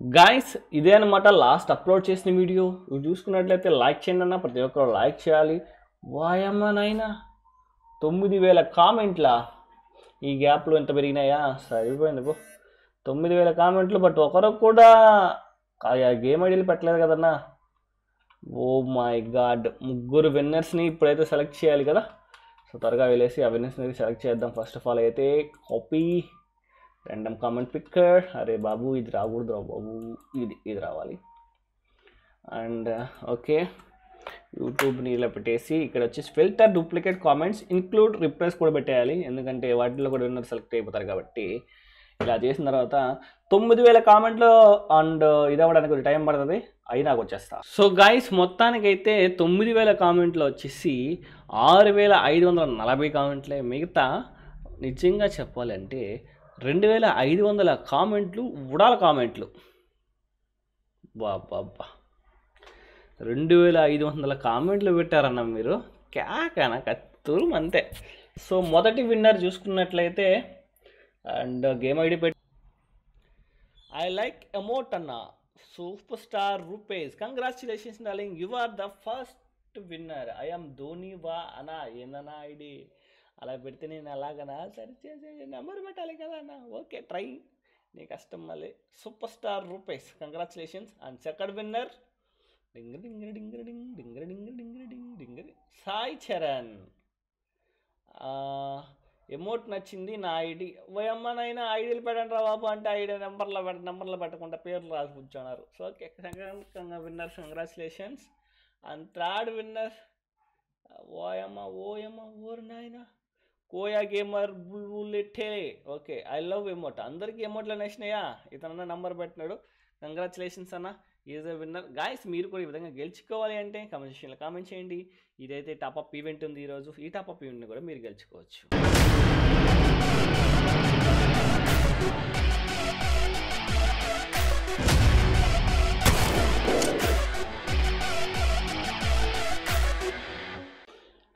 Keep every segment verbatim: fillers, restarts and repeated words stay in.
Guys, this is the last upload video. If you like this like channel, like channel. Why am I not? nine thousand comment la. This gap lo enta perigina ya sorry poyindako nine thousand comment lo but okara kuda kaya game idle pettaledu kadanna. Oh my god, mugguru winners ni ippudaithe select cheyali kada, so taraga velesi a winners ni select cheddam. First of all aithe copy random comment picker, are babu id raagudra babu id id raavali, and uh, okay YouTube ni ila petesi ikkada vachesi filter duplicate comments include replies kuda pettayali endukante vaatilo kuda winner select ayipotaru kabatti ila chesina tarvata nine thousand comment lo and ida avadaniki oka time padtadi ayi naaku vachesta. So guys mottaniki aithe nine thousand comment lo vachesi six thousand five hundred forty comment le migitha nichanga cheppalante two thousand five hundred comment lu udala comment lu ba ba ba two thousand five hundred కామెంట్లు పెట్టారన్న మీరు క్యాకన కత్తురు అంతే. So మొదటి winner చూసుకున్నట్లయితే and game ID పెట్టి I like emote అన్న super star Rupesh, congratulations darling, you are the first winner. I am Dhoni వా అన్న ఏందన్న ఐడి అలా పెడితే నేను అలాగనా సరి చేసి నెంబర్ పెట్టాలి కదా అన్న, ఓకే ట్రై నీ కష్టం మళ్ళీ. Super star Rupesh congratulations and second winner Ding ding ding ding ding ding ding ding ding ding Sai Charan. Uh, emote nachindi na id vayamma naina idl pedandra babu ante id number la number la pettukunta perlu raasi kuchunnaru. So okay, sangamukanga winner congratulations and third winner vayamma vayamma or naina Koya gamer bullet. Okay, I love emote andariki emote la nachinaya itanna number pettinadu, congratulations anna. Is a winner guys. మీరు కూడా ఈ విధంగా గెలుచుకోవాలి అంటే comment section లో comment చేయండి. ఇదైతే top up event ఉంది ఈ రోజు. ఈ టాప్ అప్ ఈవెంట్ ని కూడా మీరు గెలుచుకోవచ్చు.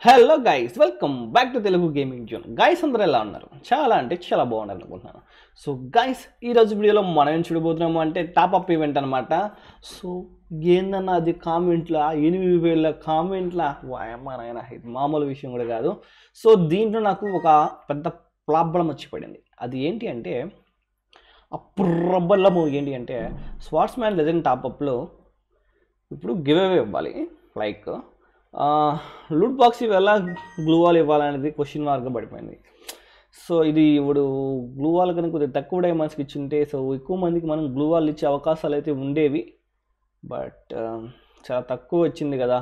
Hello guys, welcome back to Telugu gaming zone. Guys అందరూ ఎలా ఉన్నారు? చాలా అంటే చాలా బాగున్నారు అనుకుంటున్నాను. సో గైస్ ఈరోజు వీడియోలో మనం ఏం చూడబోతున్నాము అంటే టాప్ అప్ ఈవెంట్ అనమాట. సో ఏందన్నా అది కామెంట్లా ఎనిమిది వేల కామెంట్లా వాయమ్మాయన ఇది మామూలు విషయం కూడా కాదు. సో దీంట్లో నాకు ఒక పెద్ద ప్రాబ్లం వచ్చి పడింది. అది ఏంటి అంటే ఆ ప్రాబ్లము ఏంటి అంటే స్వార్ట్స్మ్యాన్ లెజెండ్ టాప్అప్లో ఇప్పుడు గివ్ అవే ఇవ్వాలి, లైక్ లూట్ బాక్స్ ఇవి ఎలా గ్లూవాల్ ఇవ్వాలనేది క్వశ్చన్ మార్క్గా పడిపోయింది. సో ఇది ఇప్పుడు గ్లూవాల్ కనుక కొద్దిగా తక్కువ డైమండ్స్కి ఇచ్చింటే సో ఎక్కువ మందికి మనం గ్లూవాల్ ఇచ్చే అవకాశాలు అయితే ఉండేవి, బట్ చాలా తక్కువ వచ్చింది కదా.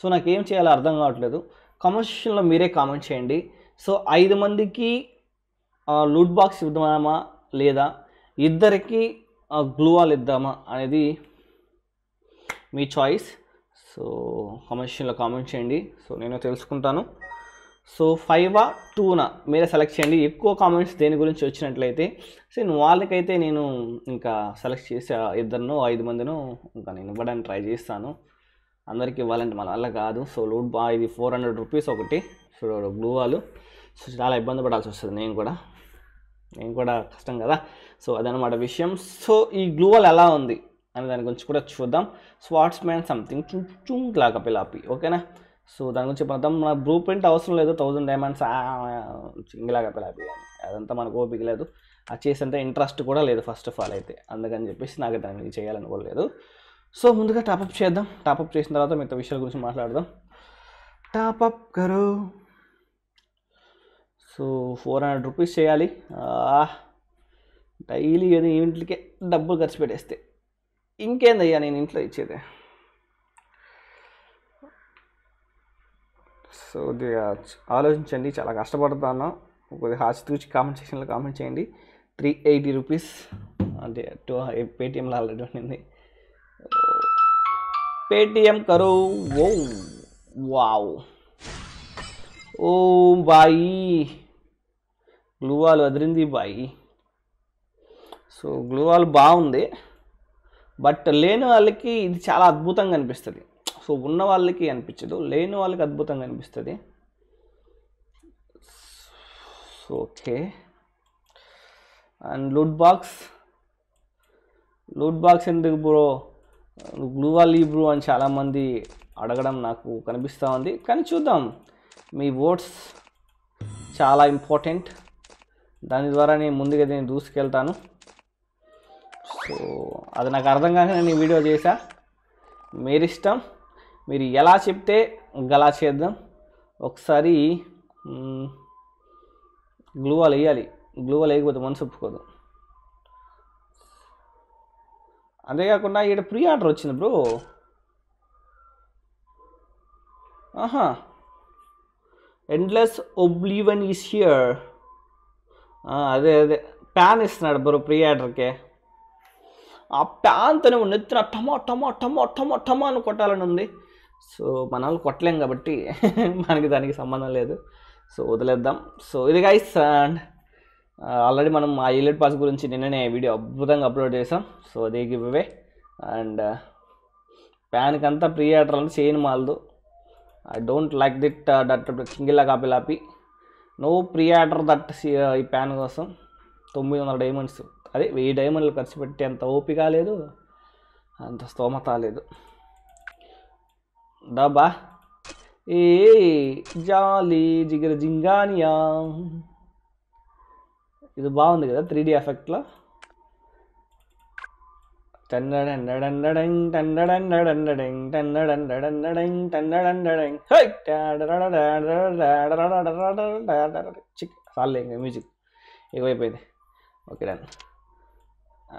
సో నాకేం చేయాలో అర్థం కావట్లేదు. కామెంట్ సెక్షన్లో మీరే కామెంట్ చేయండి. సో ఐదు మందికి లూట్ బాక్స్ ఇద్దామా లేదా ఇద్దరికి గ్లూవాల్ ఇద్దామా అనేది మీ చాయిస్. సో కామెంట్ సెక్షన్లో కామెంట్ చేయండి. సో నేను తెలుసుకుంటాను. సో ఫైవా టూనా మీరే సెలెక్ట్ చేయండి. ఎక్కువ కామెంట్స్ దేని గురించి వచ్చినట్లయితే సో వాళ్ళకైతే నేను ఇంకా సెలెక్ట్ చేసి ఇద్దరినో ఐదు మందినో ఇంకా నేను ఇవ్వడానికి ట్రై చేస్తాను. అందరికీ ఇవ్వాలంటే మన వల్ల కాదు. సో లూట్ బా ఇది ఫోర్ హండ్రెడ్ రూపీస్ ఒకటి సో బ్లూ వాళ్ళు. సో చాలా ఇబ్బంది పడాల్సి వస్తుంది. నేను కూడా నేను కూడా కష్టం కదా. సో అదనమాట విషయం. సో ఈ గ్లూ వాళ్ళు ఎలా ఉంది అని దాని గురించి కూడా చూద్దాం. స్వార్ట్స్ మ్యాన్ సంథింగ్ చూ చుంగ్ లాగా పిలాపి ఓకేనా. సో దాని గురించి చెప్తాం. మన బ్లూ ప్రింట్ అవసరం లేదు. థౌజండ్ డైమండ్స్ చింగిలాగా పిలాపి అని అదంతా మనకు ఓపిక లేదు. అది చేసేంత ఇంట్రెస్ట్ కూడా లేదు ఫస్ట్ ఆఫ్ ఆల్ అయితే, అందుకని చెప్పేసి నాకు దాన్ని చేయాలనుకోలేదు. సో ముందుగా టాప్అప్ చేద్దాం. టాప్అప్ చేసిన తర్వాత మిగతా విషయాల గురించి మాట్లాడదాం. టాప్అప్ కరో. సో ఫోర్ హండ్రెడ్ రూపీస్ చేయాలి డైలీ. ఏదో ఈవెంట్లకే డబ్బులు ఖర్చు పెట్టేస్తే ఇంకేందయ్యా నేను ఇంట్లో ఇచ్చేది. సో ఆలోచించండి, చాలా కష్టపడతాను. కొద్దిగా హాచితూచి కామెంట్ సెక్షన్లో కామెంట్ చేయండి. త్రీ ఎయిటీ రూపీస్ అంటే టూ పేటిఎంలో ఆల్రెడీ ఉండింది. పేటిఎం కరో. ఓ వావ్ ఓ బాయి గ్లూవాల్ వదిలింది బాయి. సో గ్లూవాల్ బాగుంది, బట్ లేని వాళ్ళకి ఇది చాలా అద్భుతంగా అనిపిస్తుంది. సో ఉన్న వాళ్ళకి అనిపించదు, లేని వాళ్ళకి అద్భుతంగా అనిపిస్తుంది. So okay and loot box loot box enduku bro glue wall bro ani chaala mandi అడగడం నాకు కనిపిస్తా ఉంది కానీ చూద్దాం మీ ఓట్స్ చాలా ఇంపార్టెంట్ దాని ద్వారా నేను ముందుగా నేను దూసుకెళ్తాను సో అది నాకు అర్థం కాక నేను వీడియో చేశా మీరు ఇష్టం మీరు ఎలా చెప్తే గలా చేద్దాం ఒకసారి గ్లూ వాల్ వేయాలి గ్లూ వాల్ వేయకపోతే మనసు ఒప్పుకోదు అంతే కాకుండా ఇక్కడ ప్రీ ఆర్డర్ వచ్చింది bro Aha. Endless Oblivion is here. Ah, that pan is not bro pre-order ke. Ah, pan thane unne itna thama thama thama thama thama anu kottalan undi. So manalu kottalenga batti manaki daniki sambandham ledu. So odaleddam. So idi guys and uh, already manam aa elite pass gurinchi ninnane video abhudanga upload chesam. So they give away and uh, pan kanta pre-order anu chain maldu. I don't like that uh, that chingilla kapilapi no pre-order that uh, ee pan kosam nine hundred diamonds ade ten diamond lu kharchu petti anta opi ga ledu anta stomata ledu daba e jali jigar jingania idu baagundi kada three D effect la చాలేంగా music ఎక్కువైపోయింది okay done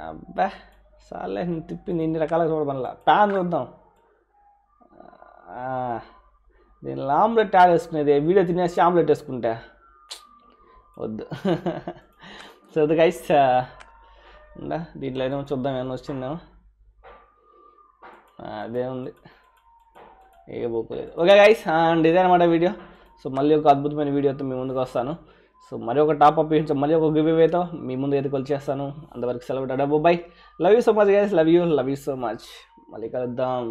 అబ్బా చాలే తిప్పింది ఇన్ని రకాల చూడబనలా pan చూద్దాం నేను ఆమ్లెట్ యాడ్ చేసుకునేది వీడియో తినేసి ఆమ్లెట్ వేసుకుంటా వద్దు సో ద గైస్ దీంట్లో ఏమో చూద్దాం ఏమైనా వచ్చిందేమో అదే ఉంది ఏ బోకలేదు ఓకే గైస్ అండ్ ఇదే అనమాట వీడియో సో మళ్ళీ ఒక అద్భుతమైన వీడియోతో మీ ముందుకు వస్తాను సో మరి ఒక టాప్ అప్ ఇచ్చి మళ్ళీ ఒక గివ్ అవేతో మీ ముందు ఎదుకొల్ చేస్తాను అంతవరకు సెలవు టాటా bye love you so much guys love you love you so much మళ్ళీ కలుద్దాం